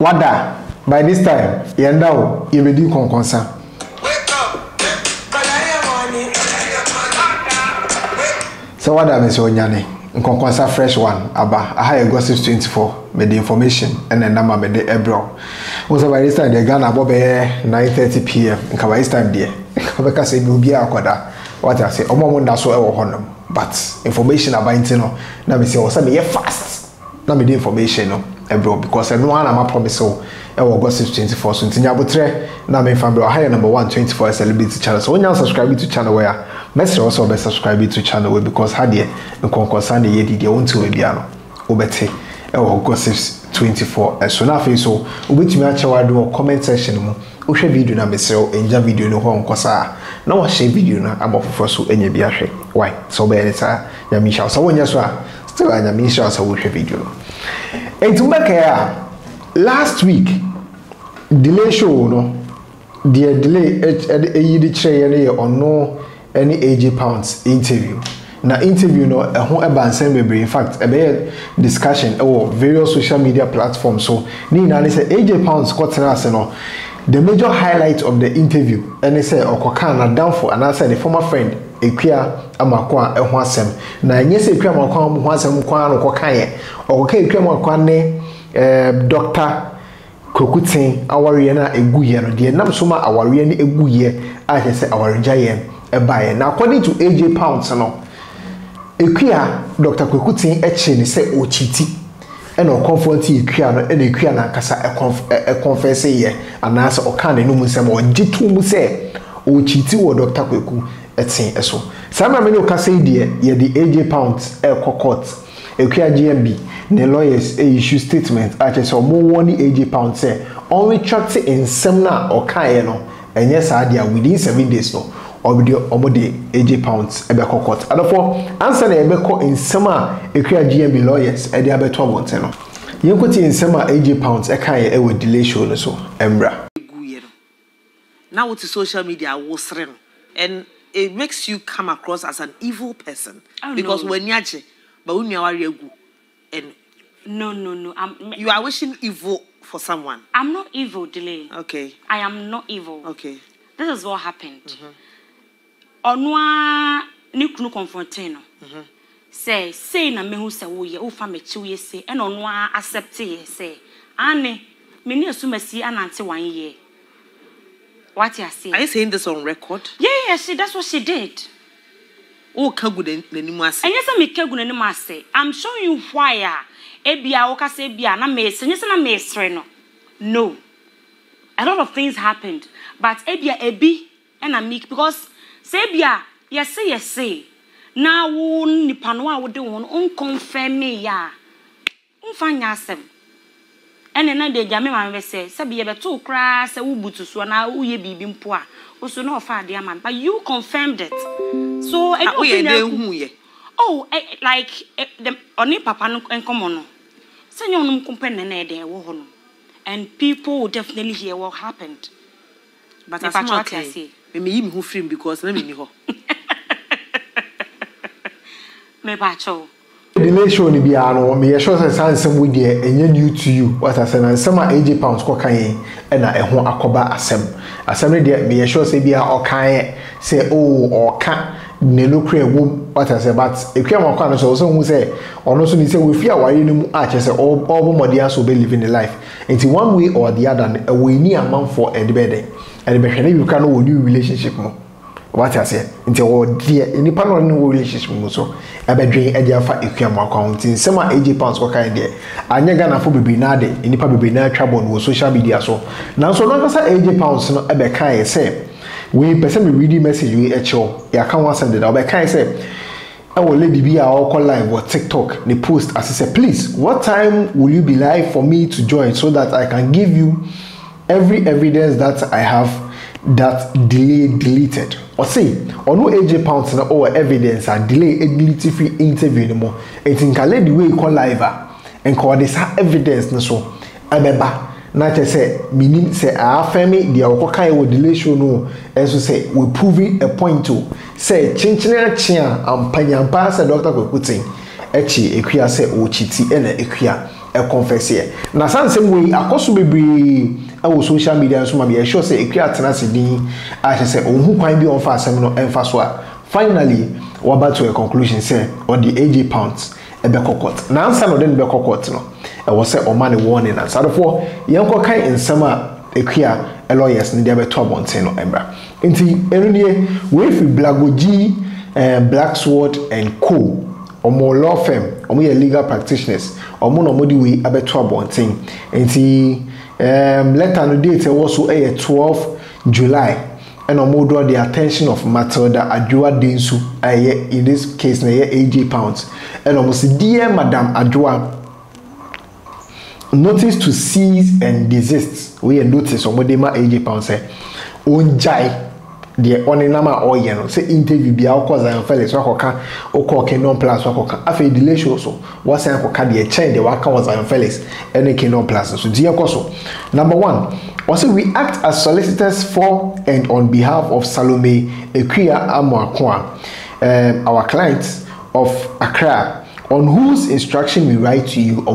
Wada, by this time, Yandao, you will do concern. So what am I saying? Nkonkonsa fresh one aba aha gossip 24 me the information and the number me the ebro also by this time the Ghana about 9:30 p.m. nka this time there nka say me obi akoda what I say omo mo so ewo honum but information about it no na me say o say me fast na me the information no ebro because no one am promise o ewo gossip 24 so ntinya botre na me fan bro aha number 124 celebrity channel so when you subscribe to channel where Messi also be subscribe to channel we because how there nkonkonsa na ye dey won to we bia no obete e wo gossip 24 so na face so obetimi a chewa do comment section mu ohwe video na mesero enja video no ho nkosa na wo share video na abofofo so enye bia hwe why so be elisa ya misha so wonya so a still anya misha so wo hwe video entumeka last week delay show no the delay e yidi chere ne ye ono any AJ Poundz interview. Na interview no a whole abansen baby. In fact, a bad discussion over various social media platforms. So Nina said AJ Poundz caught the major highlight of the interview. And they said Okokana down for and I said the former friend Ekuya Amakuwa Ehwasem. Na yes Ekuya Amakuwa Ehwasem Kwana Okokanye. Okoke Ekuya Amakuwa ne Doctor Kokutin Awariye na Eguye no de nam soma Awariye ne Eguye a say Awarija buyer. Now, according to AJ Poundz, no, Ekuya Dr. Kwekutin Echeni say ochiti, and or confront Ekuya, and Ekuya na kasa a confess ye, and answer or can no musem or jitu muse, ochiti or Dr. Kweku Etin eso. Sama meno kase die ye the AJ Poundz court, Akua GMB, the lawyers a issue statement at so more warning AJ Poundz say only chat in seminar or kayeno, and yes idea within 7 days no. Obodi AJ Poundz ebeko court. Therefore, answer na ebeko insema Akua GMB lawyers e dey abeto wonte no. Yenkoti insema AJ Poundz e kan e we delay show no so embra. Now with social media wosrem and it makes you come across as an evil person because when yaje but when you are egu and no you are wishing evil for someone. I'm not evil, Delay. Okay. I am not evil. Okay. This is what happened. Onwa nikunu confrontino say na mehu se wo ye wo fa mechi wo ye say e na onwa accept ye say ani me ne asuma si anante wan ye what you say. Are you saying this on record? Yeah she that's what she did. O kagu nanimu ase enye se me kagu nanimu ase I'm showing you why e bia wo ka say bia na me se enye se na me sre no no a lot of things happened but e bia ebi and I make because Sebia, yes, say. Now, Nipanwa would do one unconfirm me, ya. Unfanyasem. And another Jamima say, Sabia, but two crass, a woobutuswana, uye bibim poor, also no far, dear man, but you confirmed it. So, I don't know. Oh, like the only papa and common. Send your own companion, and people will definitely hear what happened. But that's what I say. Me him who frame because let me know. Me pacho. The next show ni biano. Me show say some we there enye new to you. What I say na some AJ Poundz ko kan e na eho akoba asem. Asem there me show say bia o kan say oh o kan ne lokre ewo what I say but Akua Amakuwa no so who say ono so ni say we fear aware ni mu a che say all modern so be living the life. Into one way or the other we need a man for a bed. And the mechanic you can new relationship more. What I say, until dear, any panel new relationship more so. A bedroom, a dear fat Akua account in some AJ Poundz work idea. And you're gonna for be nade, any public be no trouble with social media so. Now, so long as AJ Poundz no a beckon say, we person be reading message we echo, your account send it out by kind say. Our lady be our call live or TikTok. They post as I say, please, what time will you be live for me to join so that I can give you every evidence that I have that delay deleted or say or no AJ Poundz na or evidence and delay a delete free interview anymore it in the way you call live and call this evidence no so ameba Not just say, meaning say our family, the Okokai will delay show no, and so say we proving a point to say chinchina chia and panyampa said Doctor Kokutin, Echi, Ekuya said Ochiti, and Ekuya, a confessor. Now, some way, I also be our social media and so maybe I sure say Ekuya tenacity, I should say, oh, who can be on fast seminal and fast work. Finally, we're about to a conclusion, say, on the AJ Poundz. Now, some of them be court. No, I was said on money warning and so for young cocaine in summer a queer a lawyers in the other 12 months no ember. Indeed, every year with Blagoji Black Sword and Co. or more law firm or more legal practitioners or more modi we about 12 months. Indeed, letter no date was so a 12th July. And I will draw the attention of Matilda Ajuda Dinsu, in this case, AJ Poundz. And almost, dear Madam Ajuda, notice to cease and desist. We notice on Modema AJ Poundz say, Unjai, the Oninama Oyen, say interview be our cause and fellas, Wakoka, Okoke non plus Wakoka, after delay show so, what's an Okoka, the chain, the Waka was and fellas, and a canon plus. So, dear Koso, number 1. Also, we act as solicitors for and on behalf of Salome Ekuya Amakuwa, our clients of Accra, on whose instruction we write to you. It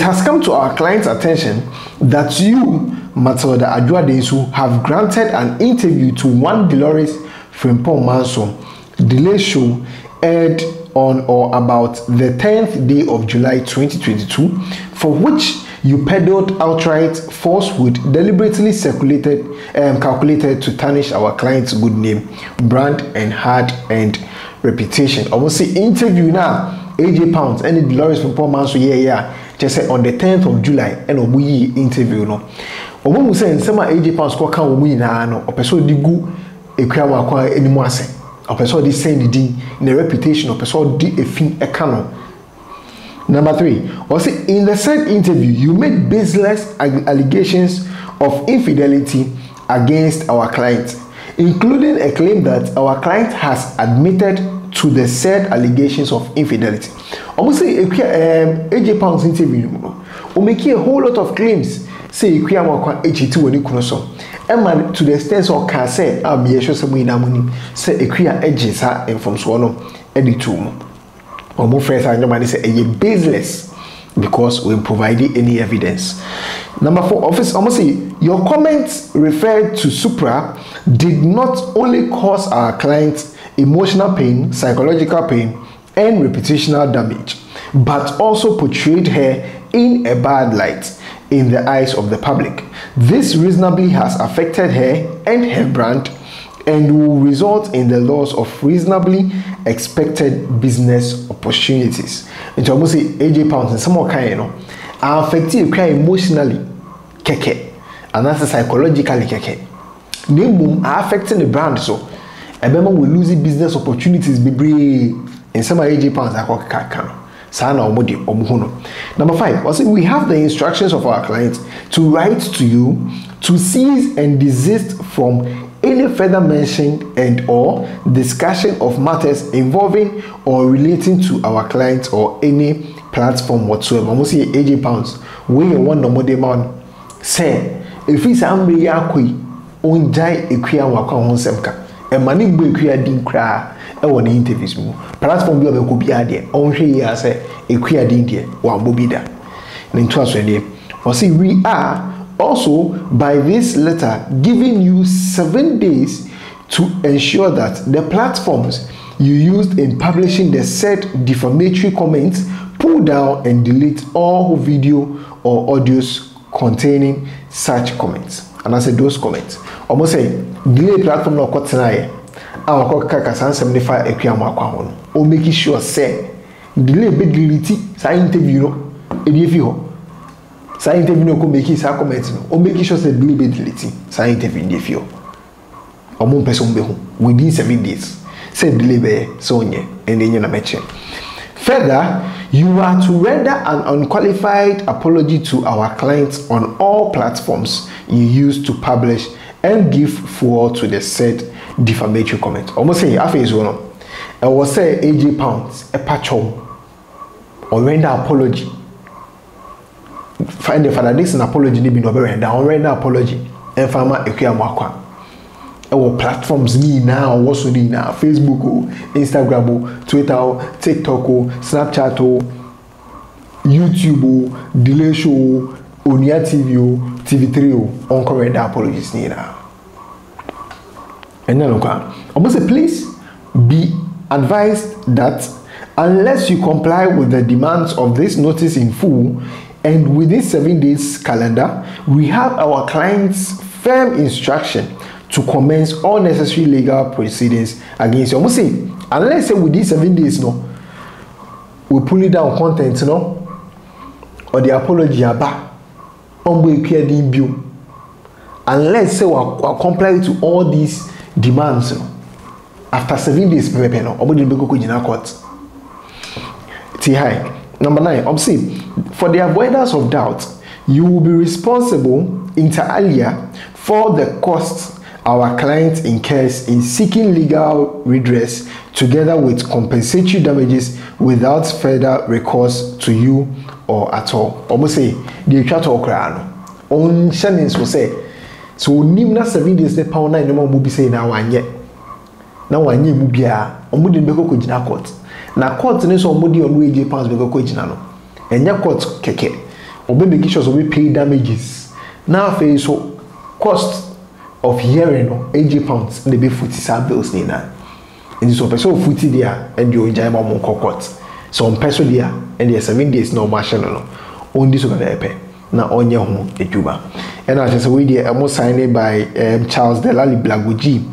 has come to our client's attention that you, Matilda Ajuda Dinsu, have granted an interview to one Dolores from Paul Manso, Delay Show, aired on or about the 10th day of July 2022, for which you peddled outright falsehood deliberately circulated and calculated to tarnish our client's good name, brand, and hard and reputation. I will see interview now, AJ Poundz and Dolores from Paul Manso, just say on the 10th of July, and we interview no. When we say in summer AJ Poundz call can we no, a person digu a crime acquire any more. Person this send the reputation of person a fin a canon. Number 3, also in the said interview, you made baseless allegations of infidelity against our client, including a claim that our client has admitted to the said allegations of infidelity. Almost say AJ Poundz interview, or making a whole lot of claims. Say you can walk H2 when you cross so. And to the extent of can say, I'll be a show some money, say a queer edges her and from swallow any tomb. Or more friends and your money say a baseless because we provided any evidence. Number 4, office almost say your comments referred to Supra did not only cause our clients emotional pain, psychological pain, and reputational damage, but also portrayed her in a bad light in the eyes of the public. This reasonably has affected her and her brand and will result in the loss of reasonably expected business opportunities. And I must say AJ Poundz and some more kind, you know, are affected emotionally keke and that's psychologically keke. Name are affecting the brand, so a member will lose business opportunities be brave and some AJ Poundz are called Sana Omodi Omuhono. Number 5, also we have the instructions of our clients to write to you to cease and desist from any further mention and or discussion of matters involving or relating to our clients or any platform whatsoever. Almost here AJ Poundz, we want the mode man say if it's amriakui on jai equia wakon semka. And money will create din cry. I want the interviews more. Platform will be there. Only I say a queer din there. One will be there. See, we are also by this letter giving you 7 days to ensure that the platforms you used in publishing the said defamatory comments pull down and delete all video or audios containing such comments. And I said those comments. Almost say delay platform no court tonight. Our court kakasa 75 equiamaquano. Or making sure say delay big delete. Say interview no. If you ho. Say interview no come making say comments no. Or making sure say delay big delete. Say interview if you. Or one person be home within 7 days. Say delay be so nye and then you na mention. Further, you are to render an unqualified apology to our clients on all platforms you use to publish and give fuel to the said defamatory comment. Almost say, after is one, I will say AJ Poundz, a patch home, or render apology find the father this an apology ni bino be down right now apology and farmer Ekuya Amakuwa our platforms ni now what's on now Facebook Instagram Twitter TikTok Snapchat YouTube Delay Show Onia TV TV3 on correct apologies ni now. And then okay, please be advised that unless you comply with the demands of this notice in full and within 7 days calendar, we have our client's firm instruction to commence all necessary legal proceedings against you. I'm saying, unless say within 7 days, no, we pull it down content, no, or the apology about unless say we comply to all these demands, no. After 7 days, pay no. Obo didn't go to court. Tihai. Number 9. Obviously, for the avoidance of doubt, you will be responsible inter alia for the costs our client incurs in seeking legal redress, together with compensatory damages, without further recourse to you or at all. Almost say the chat or crano. On Shannon's will say so. Nimna 7 days the £9 no more will be saying now and yet. Now I knew Mubia, or Moody Beko Kujina court. Now court is on Moody on AJ Poundz Beko Kujinano. And your court keke, or baby kishos will pay damages. Now face so cost of hearing AJ Poundz and the big footy samples nina. And so person footy there and you enjoy my monk court. So on person there and there 7 days no marshal on this one. Na onye ho ejuba and I just we there am signed by Charles Delali Blagoji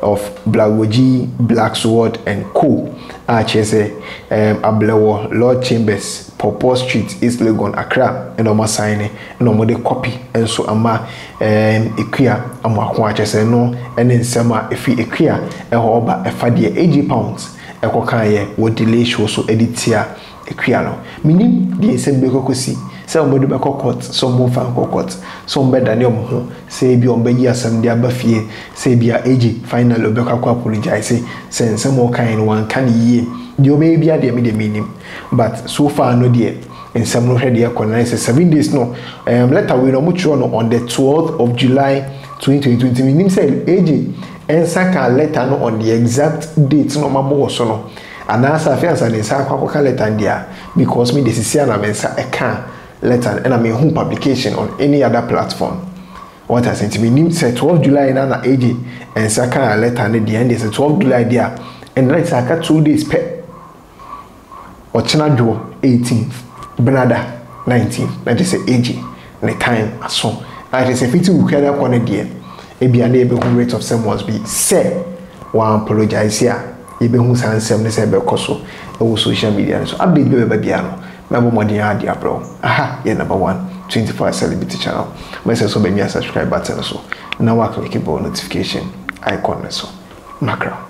of Blagoji Black Sword and Co. I just Ablo Lord Chambers Popo Street East Legon Accra and am signed and am the copy and so ama Ekuya Amakuwa just no and nsema efi Ekuya e ho ba e fa de AJ Poundz e ko kan ye wo Delay Show so editia Ekuya no minim de nsem be kokosi. Somebody back or court, some more fan court, some better than your home, say be on Begia some dear buffet, say be a AJ, final or back apologize, send some more kind one can ye. You may be a dear meaning, but so far no dear, and some no head dear colonize 7 days no. Letter we no much run on the 12th of July 2020. Meaning say AJ and Saka letter no on the exact date no more so no. And answer affairs and Saka letter dear because me the Siciana Mensa a can. Letter and I mean home publication on any other platform. What I sent to me said 12 July and an AJ and second letter and the end is 12 July there and let's aka 2 days pet or China Joe 18th, Bernada 19th, that is AJ and the time as so. I say 50 will carry up on a dear. A be a neighborhood rate of someone's be said one apologize here. Even who's handsome, they said, Becoso, all social media. So update baby piano. Number one, dear bro. Aha, yeah, number 1, 24 celebrity channel. Message so be me a subscribe button so. Now I can click on notification icon so. Macro.